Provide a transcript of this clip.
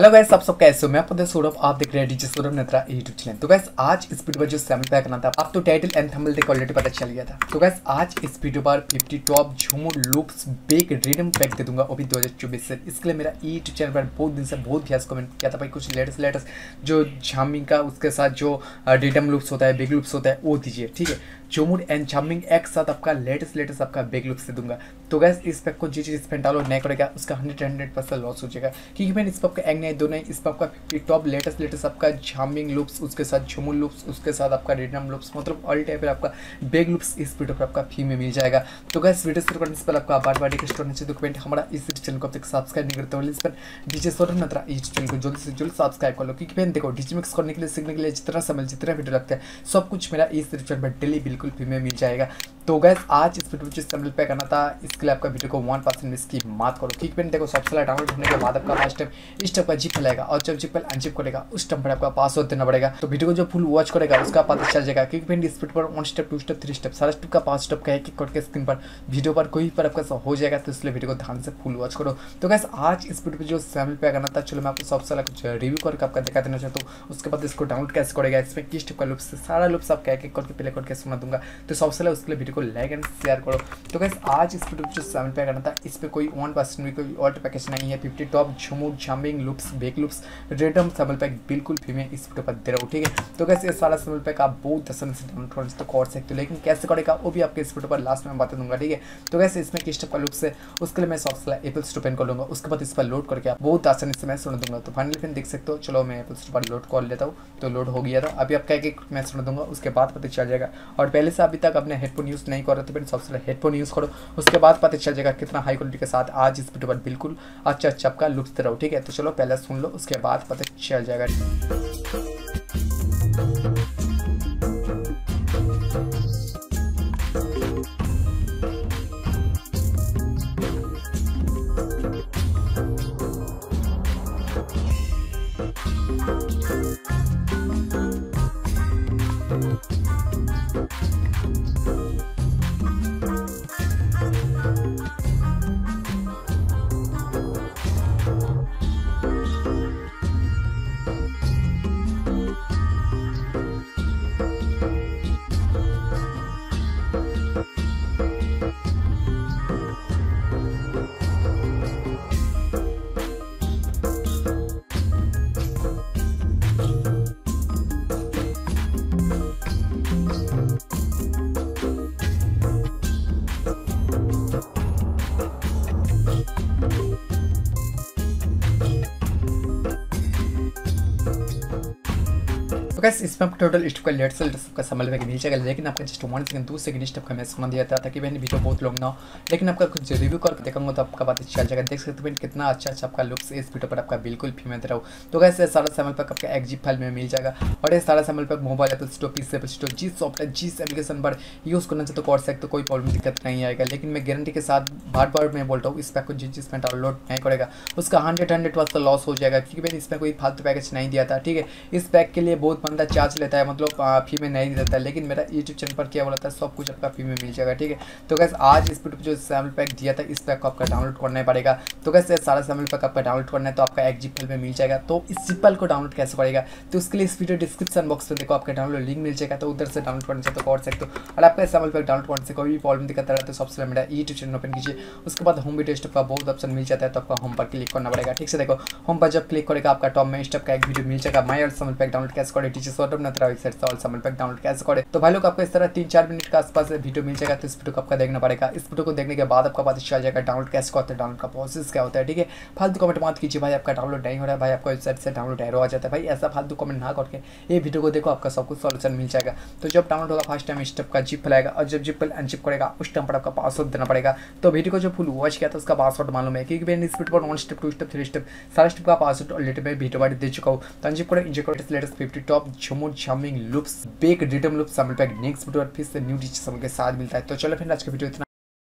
Hello guys, आप सब कैसे हो? मैं आपको सौरभ, आप देख रहे हैं DJ Saurabh Netra YouTube channel. तो गाइस आज इस वीडियो पर जो सैम्पल करना था, आप तो टाइटल एंड थंबनेल देख ऑलरेडी पता चल गया था। तो गाइस आज इस वीडियो पर 50 टॉप झूमर लुक्स बेक रिडम पैक दे दूंगा अभी 2024 से। इसके लिए मेरा यूट्यूब चैनल पर बहुत दिन से बहुत खास कमेंट किया था भाई, कुछ लेटेस्ट जो झामिंग का उसके साथ जो रिडम लुक्स होता है, बेक लुक्स होता है, वो दीजिए। ठीक है, झूमर एंड झामिंग एक साथ आपका लेटेस्ट आपका बेक लुक्स दे दूंगा। तो गाइस इस पैक को जिस चीज़ पर डालो नहीं करेगा उसका 100% लॉस हो जाएगा, क्योंकि मैंने इस पैक का नहीं दोनों इस पर आपका टॉप लेटेस्ट आपका झामिंग लुक्स, उसके साथ झूमर लुक्स, उसके साथ आपका रिडम लुक्स, मतलब ऑल टाइप आपका बेक लुक्स इस वीडियो पर आपका फ्री में मिल जाएगा। तो गाइस वीडियो शुरू करने से पहले आपका बार बार रिक्वेस्ट करना चाहिए कमेंट, हमारा इस चैनल को अब तक सब्सक्राइब नहीं करते हो इस पर डीजे सौरभ नेत्रा इस चैनल को जल्द से जल्द सब्सक्राइब कर लो, क्योंकि मैंने देखो डीजे मिक्स करने के लिए, सीखने के लिए जितना समय जितना वीडियो लगता है सब कुछ मेरा इस चैनल पर डेली बिल्कुल फ्री में मिल जाएगा। तो गाइस आज इस वीडियो जिस चैनल पे करना था इसके लिए आपका वीडियो को 1% मिस की मात करो। ठीक है, देखो सबसे पहले डाउनलोड होने के बाद आपका फर्स्ट टाइम इस टाइप का जिप लगाएगा और जब जिप अनजिप करेगा उस टाइम पर आपका पासवर्ड देना पड़ेगा। तो वीडियो को जो फुल वॉच करेगा उसका पता चल जाएगा, क्योंकि फ्रेंड इस वीडियो पर 1 स्टेप 2 स्टेप 3 स्टेप 4 स्टेप का 5 स्टेप का एक एक करके स्क्रीन पर वीडियो पर कोई पर आपका हो जाएगा, तो इसलिए वीडियो को ध्यान से फुल वॉच करो। तो गाइस आज इस वीडियो पर जो सैम्पल पे करना था, चलो मैं आपको सबसे पहले कुछ रिव्यू करके आपका दिखा देना चाहता हूँ। उसके बाद इसको डाउनलोड कैसे करेगा, इसमें किस टाइप का लुप्स सारा लुप्स आपका एक एक करके प्ले करके सुना दूंगा। तो सबसे पहले उसके लिए को लाइक एंड शेयर करो। तो गाइस आज इस वीडियो जो सैम्पल पैक करना था इस पे कोई 1% भी कोई और पैकेज नहीं है। 50 टॉप झूमर झामिंग looks bake looks rhythm sample pack बिल्कुल फ्री में इस वीडियो पर दे रहा हूँ। ठीक है, तो गाइस ये सारा सैम्पल पैक आप बहुत आसानी से डाउनलोड तो कर सकते हो, लेकिन कैसे करेगा वो भी आपके इस वीडियो पर लास्ट में बता दूंगा। ठीक है, तो गाइस इसमें किस टाइप का लुक्स है उसके लिए मैं सॉफ्टला एप्पल स्टोर ओपन कर लूँगा, उसके बाद इस पर लोड करके आप बहुत आसानी से मैं सुन दूंगा। तो फाइनली फिर देख सकते हो, चलो मैं एप्पल स्टोर पर लोड कर लेता हूँ। तो लोड हो गया था, अभी आपका एक मैं सुन दूंगा, उसके बाद पता चल जाएगा। और पहले से अभी तक अपने हेडफोन यूज़ नहीं कर रहे तो फिर सबसे पहले हेडफोन यूज़ करो, उसके बाद पता चल जाएगा कितना हाई क्वालिटी के साथ आज इस वीडियो पर बिल्कुल अच्छा आपका लुक्स दे रहा हूँ। ठीक है, तो चलो पहले सुन लो, उसके बाद पता चल जाएगा। कैसे इसमें आप टोटल स्टेप का लेट से का संभल पैक मिल जाएगा, लेकिन आपका जस्ट 1 सेकंड 2 सेकंड स्टेप का मैं सुना दिया था ताकि मैंने वीडियो बहुत लॉन्ग ना हो, लेकिन आपका कुछ रिव्यू करके देखूंगा तो आपका बात चल जाएगा। देख सकते हो कितना अच्छा आपका लुक्स इस वीडियो पर आपका बिल्कुल फ्री में दे रहा हूँ। तो कैसे सारा संभल पैक आपका एक जिप फाइल में मिल जाएगा, और ये सारा sample pack mobile Apple store PC Apple store जिस सॉफ्टवेयर जिस एप्लीकेशन पर यूज़ करना चाहते हो कर सकते, कोई प्रॉब्लम दिक्कत नहीं आएगा। लेकिन मैं गारंटी के साथ बार बार मैं बोलता हूँ इस पैक को जिस में डाउनलोड नहीं करेगा उसका 100% लॉस हो जाएगा, क्योंकि मैंने इस पर कोई फालतू पैकेज नहीं दिया था। ठीक है, इस पैक के लिए बहुत बंदा चार्ज लेता है, मतलब फ्री में नहीं देता है, लेकिन मेरा यूट्यूब चैनल पर क्या बोला था सब कुछ आपका फ्री में मिल जाएगा। ठीक है, तो गाइस आज इस वीडियो पर जो सैम्पल पैक दिया था इस पैक को आपका डाउनलोड करना ही पड़ेगा। तो गाइस सारा सैम्पल पैक आपका डाउनलोड करना है तो आपका एक जिप फाइल में मिल जाएगा। तो इस जिप फाइल को डाउनलोड कैसे पड़ेगा, तो उसके लिए इस वीडियो डिस्क्रिप्शन बॉक्स में देखो आपका डाउनलोड लिंक मिल जाएगा, तो उधर से डाउनलोड करना चाहते हो कर सकते हो। और आपका सैम्पल पैक डाउनलोड करने से कोई भी प्रॉब्लम दिक्कत रहा है तो सबसे मेरा यूट्यूब चैनल ओपन कीजिए, उसके बाद होम वीडियो स्टेप का बहुत ऑप्शन मिल जाता है, तो आपका होम पर क्लिक करना पड़ेगा। ठीक से देखो होम पर जब क्लिक करेगा आपका टॉप में स्टेप का एक वीडियो मिल जाएगा, my all sample pack download कैसे करें टीचर सॉर्ट नेत्रा वेबसाइट से ऑल सैम्पल पैक डाउनलोड कैसे करें। तो भाई लोग आपको इस तरह 3-4 मिनट का आसपास वीडियो मिल जाएगा, तो इस वीडियो को आपका देखना पड़ेगा। इस वीडियो को देखने के बाद आपका पता चल जाएगा डाउनलोड कैसे होता है, डाउनलोड का प्रोसेस क्या होता है। ठीक है, फालतू कमेंट मत कीजिए भाई आपका डाउनलोड नहीं हो रहा है, भाई आपका वेबसाइट से डाउनलोड एरर आ जाता है, भाई ऐसा फालतू कमेंट ना करके ये वीडियो को देखो आपका सब कुछ सॉल्यूशन मिल जाएगा। तो जब डाउनलोड होगा फर्स्ट टाइम स्टेप का जिप फैलाएगा, और जब जिप अनजिप करेगा उस टाइम पर आपका पासवर्ड देना पड़ेगा। तो वीडियो को जो फुल वॉच किया था उसका पासवर्ड मालूम है, क्योंकि मैंने इस वीडियो पर 1 स्टेप 2 स्टेप 3 स्टेप 4 स्टेप का पासवर्ड ऑलरेडी मैं वीडियो पर दे चुका हूँ। तो अनजिप करें लेटेस्ट 50 टॉप झूमर झामिंग looks bake rhythm looks sample pack next video और फिर से न्यू डिश के साथ मिलता है। तो चलो फिर आज का वीडियो इतना।